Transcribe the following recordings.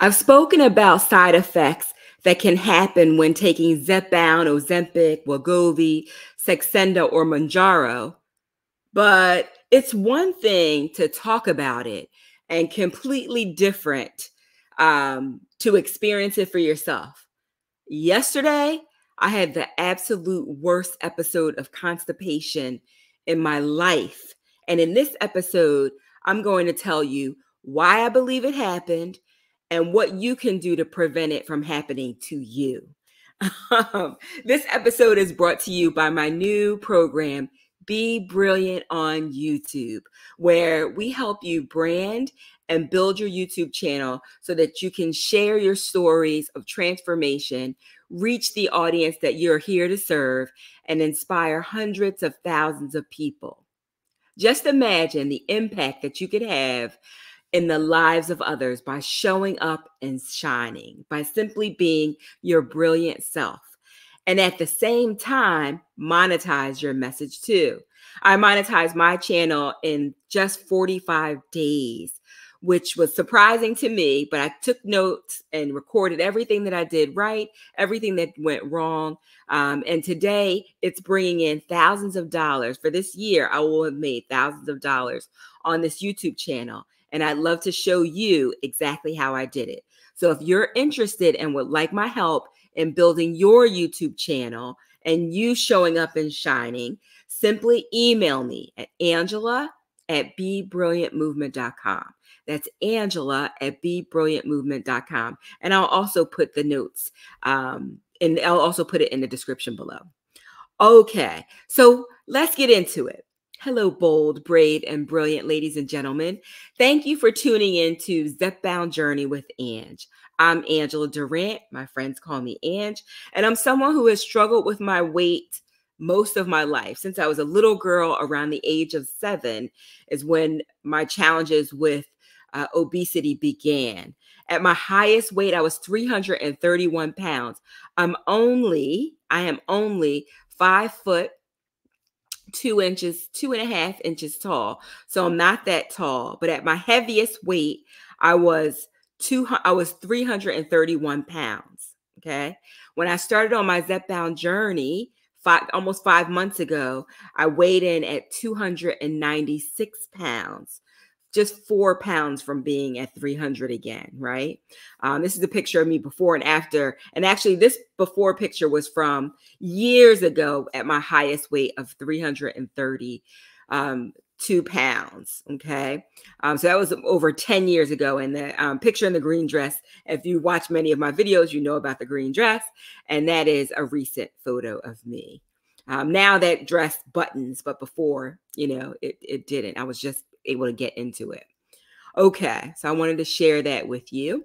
I've spoken about side effects that can happen when taking Zepbound, Ozempic, Wegovy, Saxenda, or Mounjaro, but it's one thing to talk about it and completely different to experience it for yourself. Yesterday, I had the absolute worst episode of constipation in my life. And in this episode, I'm going to tell you why I believe it happened and what you can do to prevent it from happening to you. This episode is brought to you by my new program, Be Brilliant on YouTube, where we help you brand and build your YouTube channel so that you can share your stories of transformation, reach the audience that you're here to serve, and inspire hundreds of thousands of people. Just imagine the impact that you could have in the lives of others by showing up and shining, by simply being your brilliant self. And at the same time, monetize your message too. I monetized my channel in just 45 days, which was surprising to me, but I took notes and recorded everything that I did right, everything that went wrong. And today it's bringing in thousands of dollars. For this year, I will have made thousands of dollars on this YouTube channel. And I'd love to show you exactly how I did it. So if you're interested and would like my help in building your YouTube channel and you showing up and shining, simply email me at Angela@BeBrilliantMovement.com. That's Angela@BeBrilliantMovement.com. And I'll also put the notes and I'll also put it in the description below. Okay, so let's get into it. Hello, bold, brave, and brilliant ladies and gentlemen. Thank you for tuning in to Zepbound Journey with Ange. I'm Angela Durant. My friends call me Ange, and I'm someone who has struggled with my weight most of my life. Since I was a little girl, around the age of 7 is when my challenges with obesity began. At my highest weight, I was 331 pounds. I am only 5 foot 2 inches, 2.5 inches tall. So I'm not that tall, but at my heaviest weight, I was 331 pounds. Okay. When I started on my Zepbound journey almost 5 months ago, I weighed in at 296 pounds, just 4 pounds from being at 300 again. Right. This is a picture of me before and after. And actually this before picture was from years ago at my highest weight of 332 pounds. Okay. So that was over 10 years ago. And the picture in the green dress, if you watch many of my videos, you know about the green dress. And that is a recent photo of me. Now that dress buttons, but before, you know, it didn't. I was just able to get into it. Okay. So I wanted to share that with you.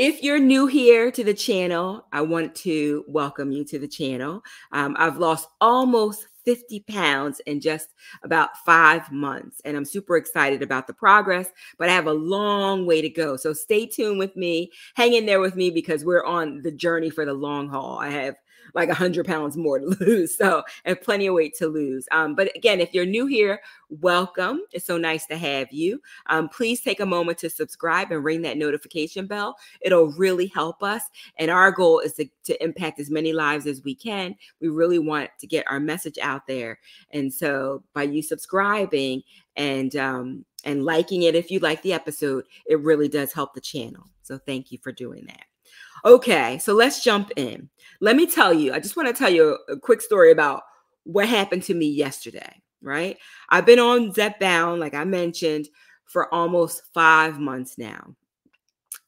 If you're new here to the channel, I want to welcome you to the channel. I've lost almost 50 pounds in just about 5 months, and I'm super excited about the progress, but I have a long way to go. So stay tuned with me, hang in there with me, because we're on the journey for the long haul. I have like 100 pounds more to lose. So I have plenty of weight to lose. But again, if you're new here, welcome. It's so nice to have you. Please take a moment to subscribe and ring that notification bell. It'll really help us. And our goal is to impact as many lives as we can. We really want to get our message out there. And so by you subscribing and liking it, if you like the episode, it really does help the channel. So thank you for doing that. Okay, so let's jump in. Let me tell you, I just want to tell you a quick story about what happened to me yesterday, right? I've been on Zepbound, like I mentioned, for almost 5 months now.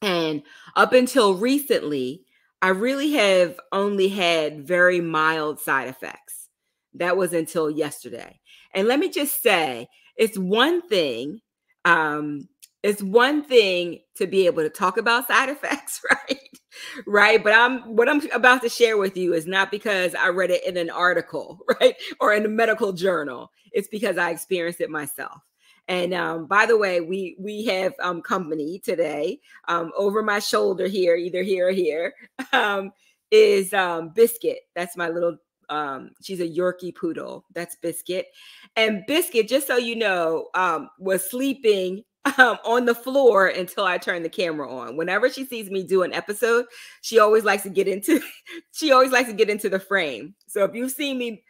And up until recently, I really have only had very mild side effects. That was until yesterday. And let me just say, it's one thing to be able to talk about side effects, right? Right. But what I'm about to share with you is not because I read it in an article, right? Or in a medical journal. It's because I experienced it myself. And by the way, we have company today. Over my shoulder here, either here or here, is Biscuit. That's my little, she's a Yorkie poodle. That's Biscuit. And Biscuit, just so you know, was sleeping on the floor until I turn the camera on. Whenever she sees me do an episode, she always likes to get into the frame. So if you've seen me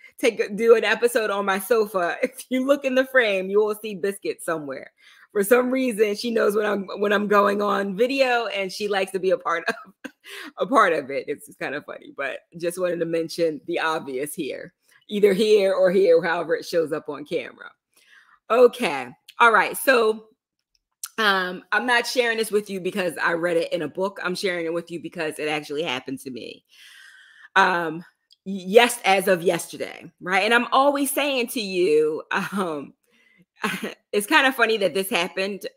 do an episode on my sofa, if you look in the frame, you will see Biscuit somewhere. For some reason, she knows when I'm going on video, and she likes to be a part of it. It's kind of funny, but just wanted to mention the obvious here, either here or here, however it shows up on camera. Okay, all right. So I'm not sharing this with you because I read it in a book. I'm sharing it with you because it actually happened to me. Yes, as of yesterday, right? And I'm always saying to you, it's kind of funny that this happened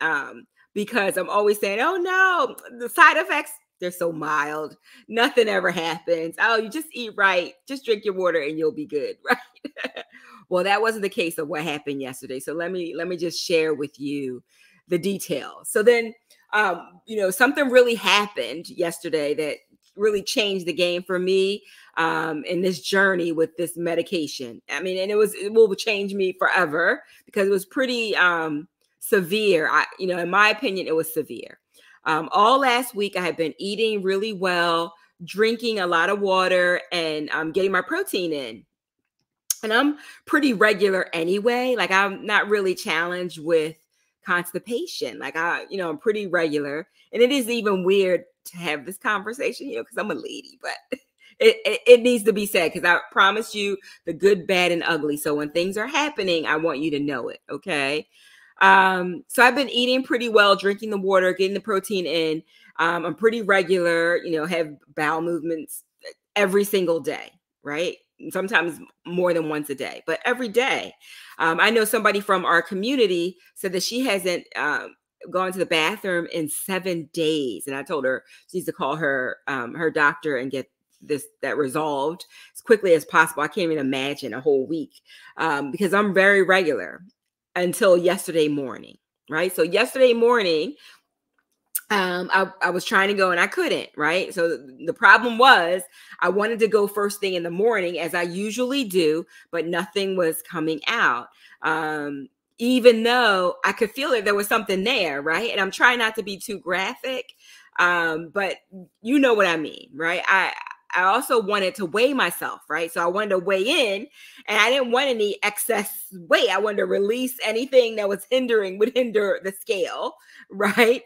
because I'm always saying, oh no, the side effects, they're so mild. Nothing ever happens. Oh, you just eat right. Just drink your water and you'll be good, right? Well, that wasn't the case of what happened yesterday. So let me just share with you the details. So then, something really happened yesterday that really changed the game for me in this journey with this medication. I mean, and it will change me forever because it was pretty severe. In my opinion, it was severe. All last week, I had been eating really well, drinking a lot of water, and getting my protein in. And I'm pretty regular anyway. Like, I'm not really challenged with constipation. Like, I'm pretty regular. And it is even weird to have this conversation, because I'm a lady, but it needs to be said, because I promise you the good, bad, and ugly. So when things are happening, I want you to know it, okay? So I've been eating pretty well, drinking the water, getting the protein in. I'm pretty regular, have bowel movements every single day, right? Sometimes more than once a day, but every day. I know somebody from our community said that she hasn't gone to the bathroom in 7 days. And I told her she needs to call her doctor and get that resolved as quickly as possible. I can't even imagine a whole week because I'm very regular until yesterday morning, right? So yesterday morning, I was trying to go and I couldn't, right? So the problem was I wanted to go first thing in the morning as I usually do, but nothing was coming out. Even though I could feel it, there was something there, right? And I'm trying not to be too graphic, but you know what I mean, right? I also wanted to weigh myself, right? So I wanted to weigh in, and I didn't want any excess weight. I wanted to release anything that was would hinder the scale, right?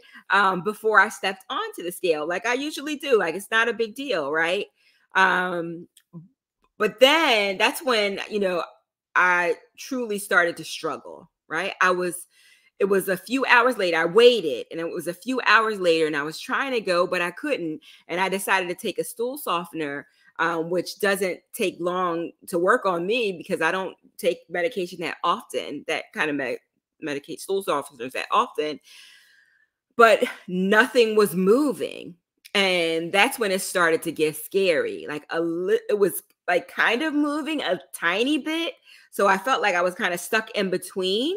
Before I stepped onto the scale, like I usually do. Like, it's not a big deal, right? But then that's when, I truly started to struggle. Right. It was a few hours later. I waited, and it was a few hours later, and I was trying to go, but I couldn't. And I decided to take a stool softener, which doesn't take long to work on me because I don't take medication that often, that kind of medicate stool softeners that often, but nothing was moving. And that's when it started to get scary. Like it was like kind of moving a tiny bit. So I felt like I was kind of stuck in between.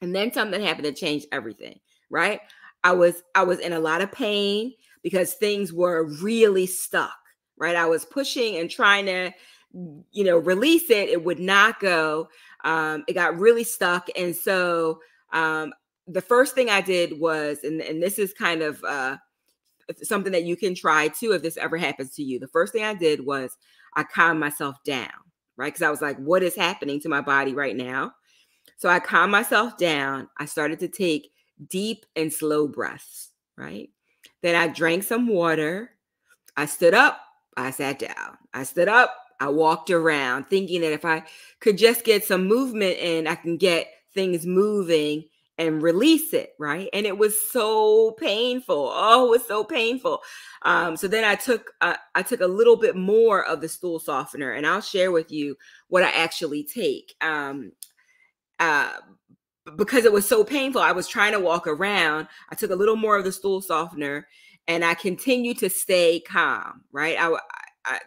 And then something happened to change everything, right? I was in a lot of pain because things were really stuck, right? I was pushing and trying to, release it. It would not go. It got really stuck. And so the first thing I did was, and this is kind of something that you can try too if this ever happens to you. The first thing I did was I calmed myself down, right? Because I was like, what is happening to my body right now? So I calmed myself down. I started to take deep and slow breaths, right? Then I drank some water. I stood up. I sat down. I stood up. I walked around, thinking that if I could just get some movement in, I can get things moving and release it, right? And it was so painful. Oh, it was so painful. So then I took a little bit more of the stool softener, and I'll share with you what I actually take. Because it was so painful, I was trying to walk around. I took a little more of the stool softener, and I continued to stay calm, right?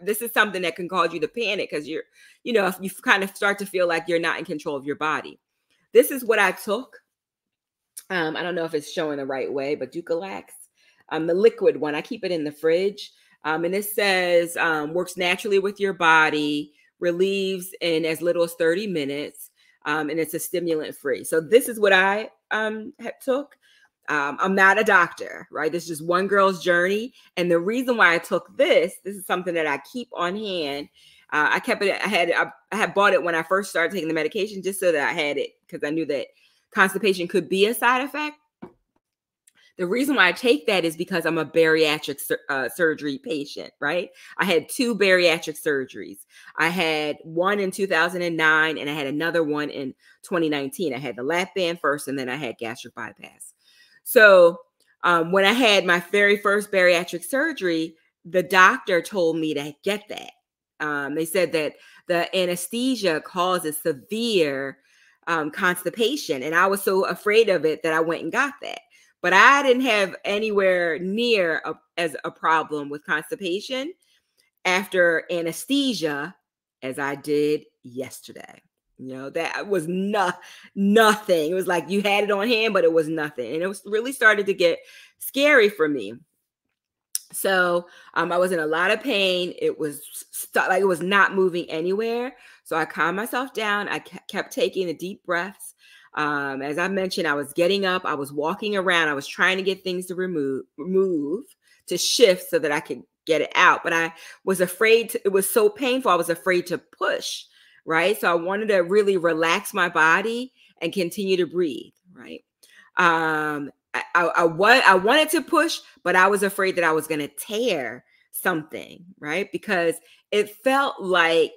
This is something that can cause you to panic because you're, if you kind of start to feel like you're not in control of your body. This is what I took. I don't know if it's showing the right way, but Dulcolax, the liquid one. I keep it in the fridge. And it says, works naturally with your body, relieves in as little as 30 minutes. And it's a stimulant free. So this is what I took. I'm not a doctor, right? This is just one girl's journey. And the reason why I took this, this is something that I keep on hand. I kept it. I had bought it when I first started taking the medication just so that I had it because I knew that constipation could be a side effect. The reason why I take that is because I'm a bariatric surgery patient, right? I had 2 bariatric surgeries. I had one in 2009 and I had another one in 2019. I had the lap band first and then I had gastric bypass. So when I had my very first bariatric surgery, the doctor told me to get that. They said that the anesthesia causes severe constipation. And I was so afraid of it that I went and got that. But I didn't have anywhere near as a problem with constipation after anesthesia as I did yesterday. You know, that was nothing. It was like you had it on hand, but it was nothing. And it was really started to get scary for me. So I was in a lot of pain. It was like it was not moving anywhere. So I calmed myself down. I kept taking the deep breaths. As I mentioned, I was getting up, I was walking around, I was trying to get things to move, to shift so that I could get it out. But I was afraid it was so painful. I was afraid to push, right? So I wanted to really relax my body and continue to breathe, right? I wanted to push, but I was afraid that I was going to tear something, right? Because it felt like,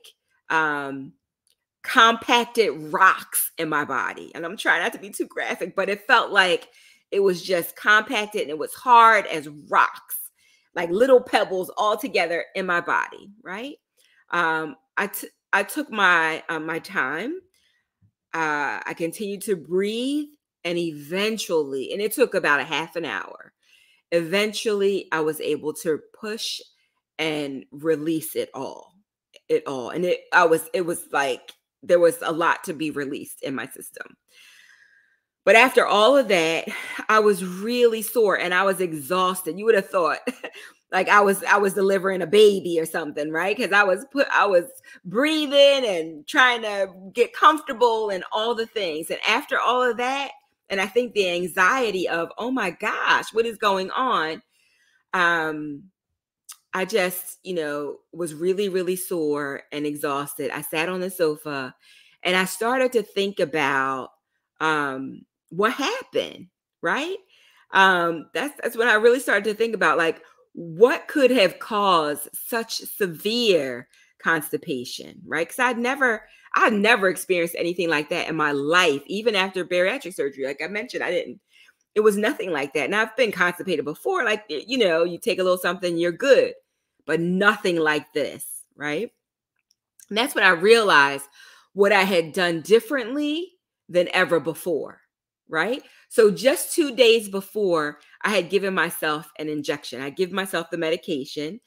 compacted rocks in my body. And I'm trying not to be too graphic, but it felt like it was just compacted and it was hard as rocks, like little pebbles all together in my body, right? I took my time. I continued to breathe and eventually, and it took about a half an hour, eventually I was able to push and release it all. And it was like, there was a lot to be released in my system. But after all of that, I was really sore and I was exhausted. You would have thought like I was delivering a baby or something, right? Because I was breathing and trying to get comfortable and all the things. And after all of that, and I think the anxiety of, oh my gosh, what is going on? I just, you know, was really, really sore and exhausted. I sat on the sofa and I started to think about what happened, right? That's when I really started to think about like what could have caused such severe constipation, right? Because I've never experienced anything like that in my life, even after bariatric surgery. Like I mentioned, I didn't. It was nothing like that. Now I've been constipated before, like, you know, you take a little something, you're good. But nothing like this, right? And that's when I realized what I had done differently than ever before, right? So just 2 days before, I had given myself an injection. I give myself the medication,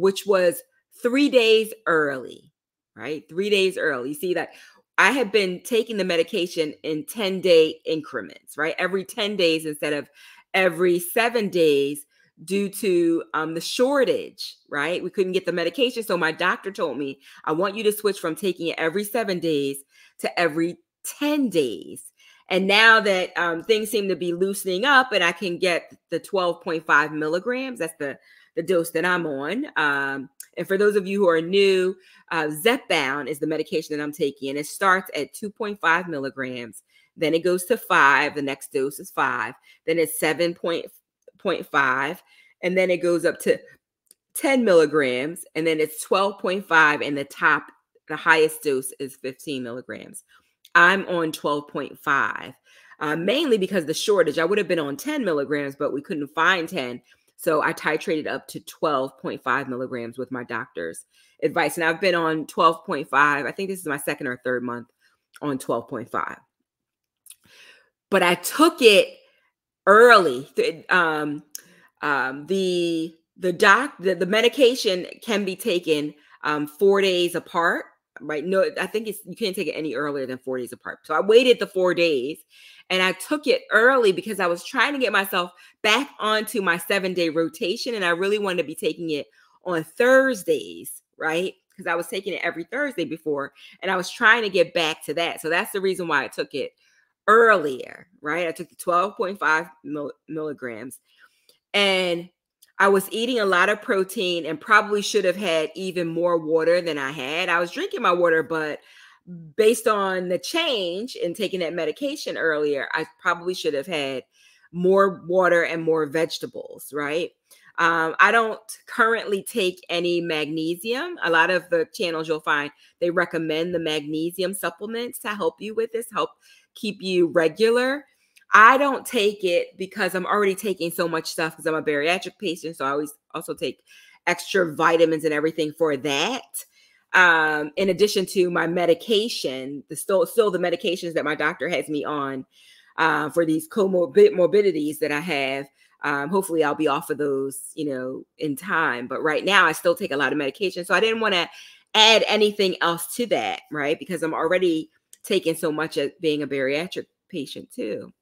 which was 3 days early, right? 3 days early. You see that I had been taking the medication in 10-day increments, right? Every 10 days instead of every 7 days, due to the shortage, right? We couldn't get the medication. So my doctor told me, I want you to switch from taking it every 7 days to every 10 days. And now that things seem to be loosening up and I can get the 12.5 milligrams, that's the dose that I'm on. And for those of you who are new, Zepbound is the medication that I'm taking. And it starts at 2.5 milligrams. Then it goes to 5. The next dose is 5. Then it's 7.5, and then it goes up to 10 milligrams, and then it's 12.5, and the highest dose is 15 milligrams. I'm on 12.5, mainly because the shortage. I would have been on 10 milligrams, but we couldn't find 10, so I titrated up to 12.5 milligrams with my doctor's advice, and I've been on 12.5. I think this is my 2nd or 3rd month on 12.5, but I took it early. The medication can be taken 4 days apart, right? No, I think you can't take it any earlier than 4 days apart. So I waited the 4 days and I took it early because I was trying to get myself back onto my 7-day rotation. And I really wanted to be taking it on Thursdays, right? Because I was taking it every Thursday before and I was trying to get back to that. So that's the reason why I took it earlier, right? I took the 12.5 milligrams and I was eating a lot of protein and probably should have had even more water than I had. I was drinking my water, but based on the change in taking that medication earlier, I probably should have had more water and more vegetables, right? I don't currently take any magnesium. A lot of the channels you'll find, they recommend the magnesium supplements to help you with this, help keep you regular. I don't take it because I'm already taking so much stuff because I'm a bariatric patient. So I always also take extra vitamins and everything for that. In addition to my medication, still the medications that my doctor has me on for these comorbidities that I have. Hopefully I'll be off of those, you know, in time. But right now I still take a lot of medication. So I didn't want to add anything else to that, right? Because I'm already taking so much as being a bariatric patient too.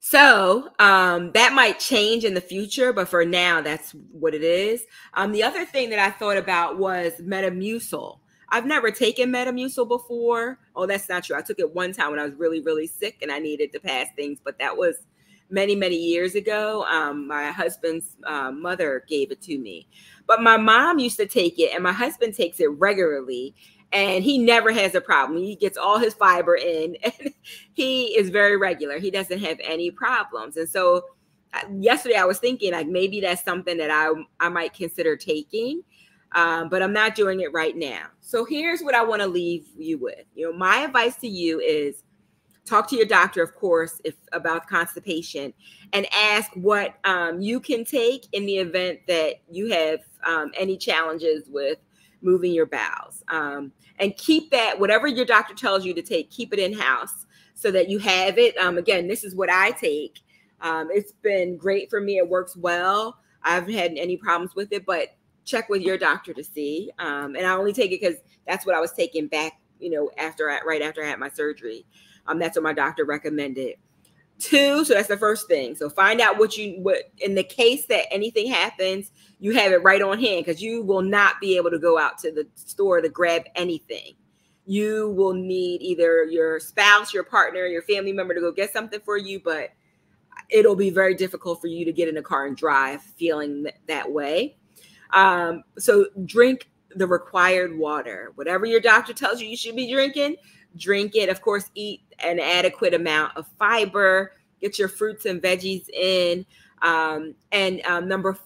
So that might change in the future, but for now, that's what it is. The other thing that I thought about was Metamucil. I've never taken Metamucil before. Oh, that's not true. I took it one time when I was really, really sick and I needed to pass things, but that was many, many years ago. My husband's mother gave it to me, but my mom used to take it and my husband takes it regularly. And he never has a problem. He gets all his fiber in and he is very regular. He doesn't have any problems. And so yesterday I was thinking like maybe that's something that I might consider taking, but I'm not doing it right now. So here's what I want to leave you with. You know, my advice to you is talk to your doctor, of course, about constipation and ask what you can take in the event that you have any challenges with moving your bowels, and keep that, whatever your doctor tells you to take, keep it in house so that you have it. Again, this is what I take. It's been great for me. It works well. I haven't had any problems with it, but check with your doctor to see. And I only take it because that's what I was taking back, you know, right after I had my surgery. That's what my doctor recommended. Two, so that's the first thing. So find out what in the case that anything happens, you have it right on hand because you will not be able to go out to the store to grab anything. You will need either your spouse, your partner, your family member to go get something for you, but it'll be very difficult for you to get in a car and drive feeling that way. So drink the required water. Whatever your doctor tells you you should be drinking, drink it. Of course, eat an adequate amount of fiber, get your fruits and veggies in. Number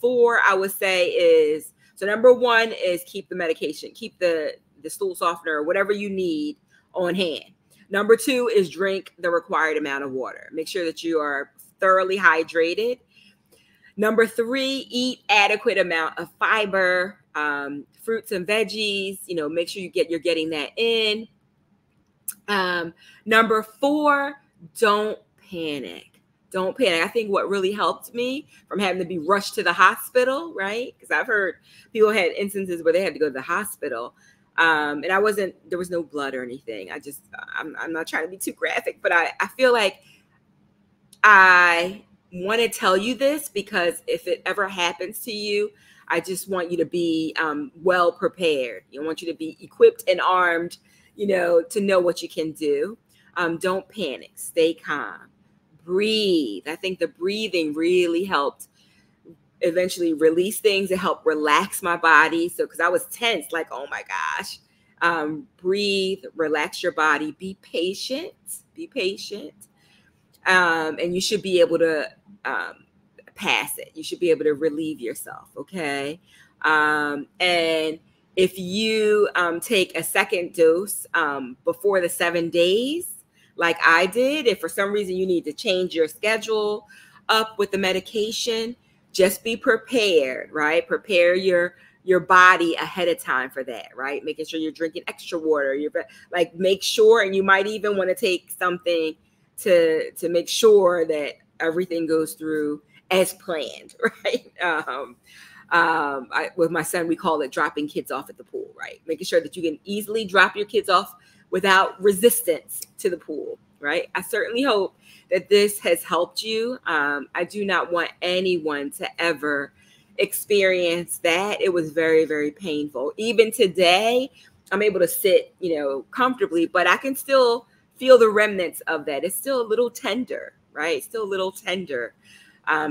four, I would say is, so number one is keep the medication, keep the stool softener or whatever you need on hand. Number two is drink the required amount of water. Make sure that you are thoroughly hydrated. Number three, eat adequate amount of fiber, fruits and veggies, you know, make sure you're getting that in. Number four, don't panic. Don't panic. I think what really helped me from having to be rushed to the hospital, right? Because I've heard people had instances where they had to go to the hospital. And there was no blood or anything. I'm not trying to be too graphic, but I feel like I want to tell you this because if it ever happens to you, I just want you to be well prepared. I want you to be equipped and armed, you know, to know what you can do. Don't panic, stay calm, breathe. I think the breathing really helped eventually release things. It helped relax my body. So, cause I was tense, like, oh my gosh, breathe, relax your body, be patient. And you should be able to pass it. You should be able to relieve yourself. Okay. And if you take a second dose before the 7 days, like I did, if for some reason you need to change your schedule up with the medication, just be prepared, right? Prepare your body ahead of time for that, right? Making sure you're drinking extra water. Make sure, and you might even want to take something to make sure that everything goes through as planned, right? With my son, we call it dropping kids off at the pool, right? Making sure that you can easily drop your kids off without resistance to the pool, right? I certainly hope that this has helped you. I do not want anyone to ever experience that. It was very, very painful. Even today, I'm able to sit, you know, comfortably, but I can still feel the remnants of that. It's still a little tender, right? It's still a little tender.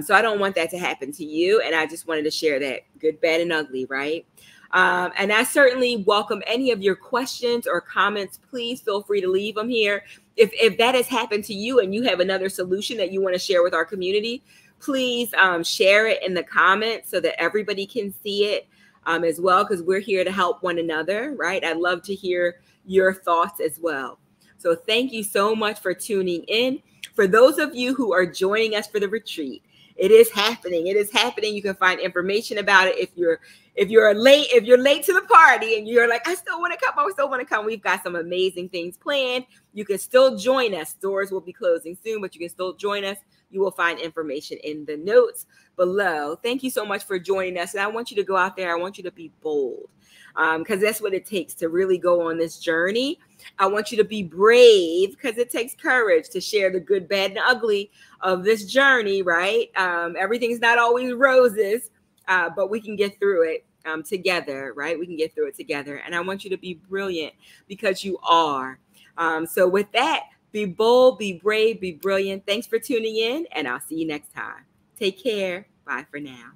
So I don't want that to happen to you. And I just wanted to share that, good, bad, and ugly, right? And I certainly welcome any of your questions or comments. Please feel free to leave them here. If that has happened to you and you have another solution that you want to share with our community, please share it in the comments so that everybody can see it as well, because we're here to help one another, right? I'd love to hear your thoughts as well. So thank you so much for tuning in. For those of you who are joining us for the retreat, it is happening. It is happening. You can find information about it. If you're late to the party and you're like, I still want to come, I still want to come, we've got some amazing things planned. You can still join us. Doors will be closing soon, but you can still join us. You will find information in the notes below. Thank you so much for joining us. And I want you to go out there. I want you to be bold, because that's what it takes to really go on this journey. I want you to be brave, because it takes courage to share the good, bad, and ugly of this journey, right? Everything's not always roses, but we can get through it together, right? We can get through it together. And I want you to be brilliant, because you are. So with that, be bold, be brave, be brilliant. Thanks for tuning in, and I'll see you next time. Take care. Bye for now.